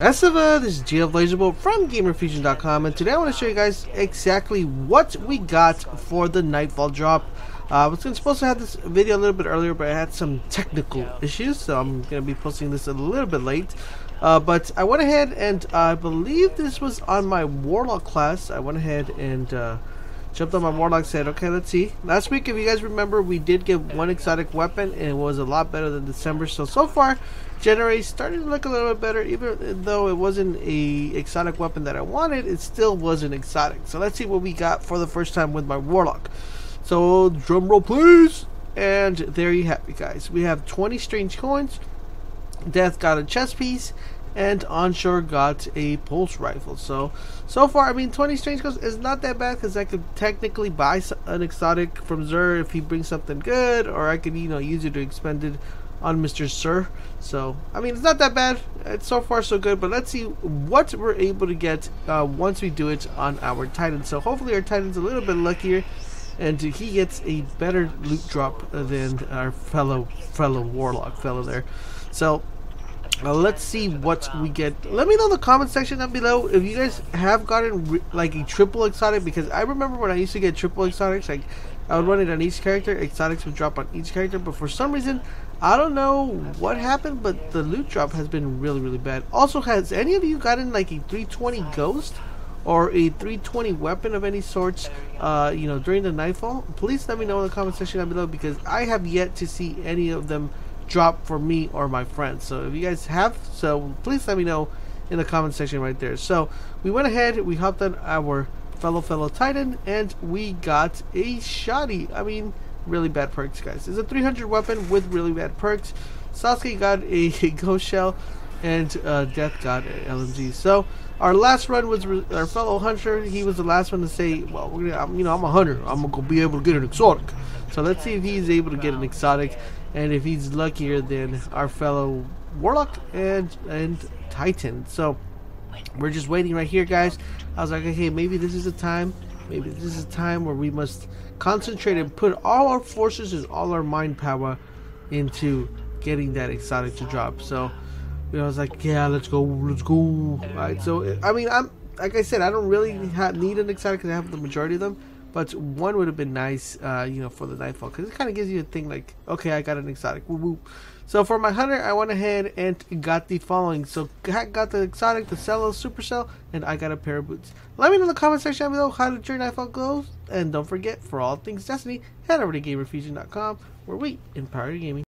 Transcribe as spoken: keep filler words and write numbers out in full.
Hello, this is GLBlazable from GamerFusion dot com, and today I want to show you guys exactly what we got for the Nightfall drop. Uh, I was supposed to have this video a little bit earlier, but I had some technical issues, so I'm going to be posting this a little bit late. Uh, but I went ahead and uh, I believe this was on my Warlock class. I went ahead and uh, jumped on my Warlock, said, okay, let's see. Last week, if you guys remember, we did get one exotic weapon, and it was a lot better than December. So, so far, January started to look a little bit better, even though it wasn't a exotic weapon that I wanted, it still wasn't exotic. So, let's see what we got for the first time with my Warlock. So, drum roll, please. And there you have it, guys. We have twenty strange coins. Death got a chest piece, and Onshore got a pulse rifle. So, so far, I mean, twenty strange coins is not that bad, because I could technically buy an exotic from Xur if he brings something good, or I could, you know, use it to expend it on Mister Xur. So, I mean, it's not that bad. It's so far so good, but let's see what we're able to get uh, once we do it on our Titan. So, hopefully, our Titan's a little bit luckier, and he gets a better loot drop than our fellow fellow Warlock fellow there. So. Uh, let's see what we get. Let me know in the comment section down below if you guys have gotten like a triple exotic, because I remember when I used to get triple exotics, like I would run it on each character, exotics would drop on each character, but for some reason I don't know what happened, but the loot drop has been really really bad. Also, has any of you gotten like a three twenty ghost or a three twenty weapon of any sorts uh, you know, during the Nightfall? Please let me know in the comment section down below, because I have yet to see any of them drop for me or my friends. So if you guys have, so please let me know in the comment section right there. So we went ahead, we hopped on our fellow fellow Titan, and we got a shoddy, I mean really bad perks, guys. It's a three hundred weapon with really bad perks. Sasuke got a, a ghost shell, and uh, Death got an L M G. So our last run was our fellow Hunter. He was the last one to say, well, we're gonna, I'm, you know, I'm a hunter, I'm gonna be able to get an exotic. So let's see if he's able to get an exotic, and if he's luckier than our fellow Warlock and and Titan. So we're just waiting right here, guys. I was like, okay, maybe this is a time, maybe this is a time where we must concentrate and put all our forces and all our mind power into getting that exotic to drop. So you know, I was like, yeah, let's go, let's go. All right. So I mean, I'm like I said, I don't really have, need an exotic because I have the majority of them. But one would have been nice, uh, you know, for the Nightfall, because it kind of gives you a thing like, okay, I got an exotic. Woo woo. So for my Hunter, I went ahead and got the following. So I got the exotic, the Cello, Supercell, and I got a pair of boots. Let me know in the comment section below how did your Nightfall goes. And don't forget, for all things Destiny, head over to GamerFusion dot com, where we empower your gaming.